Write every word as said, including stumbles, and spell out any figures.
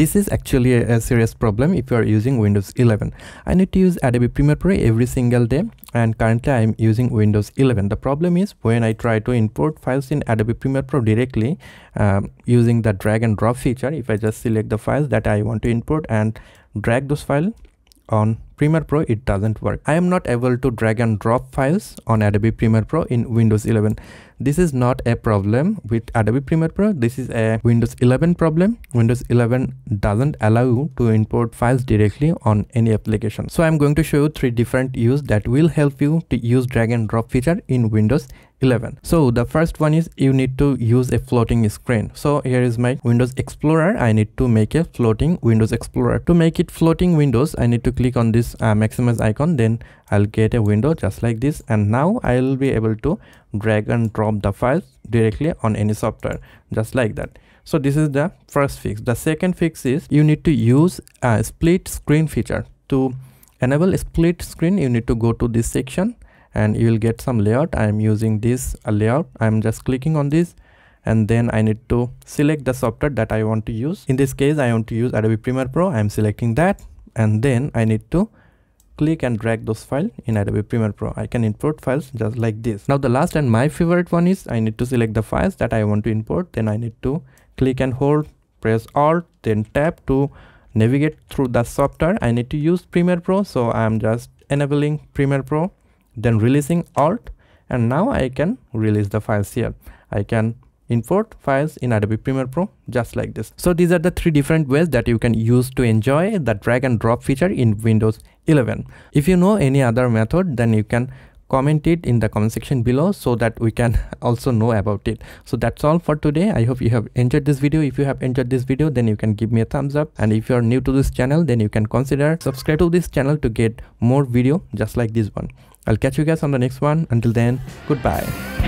This is actually a, a serious problem if you are using Windows eleven. I need to use Adobe Premiere Pro every single day, and currently I am using Windows eleven. The problem is when I try to import files in Adobe Premiere Pro directly um, using the drag and drop feature, if I just select the files that I want to import and drag those files on Premiere Pro, it doesn't work. I am not able to drag and drop files on Adobe Premiere Pro in Windows eleven. This is not a problem with Adobe Premiere Pro. This is a Windows eleven problem. Windows eleven doesn't allow you to import files directly on any application. So I'm going to show you three different use that will help you to use drag and drop feature in Windows eleven. So the first one is you need to use a floating screen. So here is my Windows Explorer. I need to make a floating Windows Explorer. To make it floating windows, I need to click on this Uh, maximize icon, then I'll get a window just like this, and now I'll be able to drag and drop the files directly on any software just like that. So this is the first fix. The second fix is you need to use a split screen feature. To enable a split screen, you need to go to this section and you will get some layout. I am using this uh, layout. I'm just clicking on this, and then I need to select the software that I want to use. In this case, I want to use Adobe Premiere Pro. I'm selecting that, and then I need to click and drag those files in Adobe Premiere Pro. I can import files just like this. Now the last and my favorite one is I need to select the files that I want to import. Then I need to click and hold, press Alt, then tap to navigate through the software. I need to use Premiere Pro, so I am just enabling Premiere Pro, then releasing Alt, and now I can release the files here. I can import files in Adobe Premiere Pro just like this. So these are the three different ways that you can use to enjoy the drag and drop feature in Windows eleven. If you know any other method, then you can comment it in the comment section below so that we can also know about it. So that's all for today. I hope you have enjoyed this video. If you have enjoyed this video, then you can give me a thumbs up, and if you are new to this channel, then you can consider subscribe to this channel to get more video just like this one. I'll catch you guys on the next one. Until then, goodbye.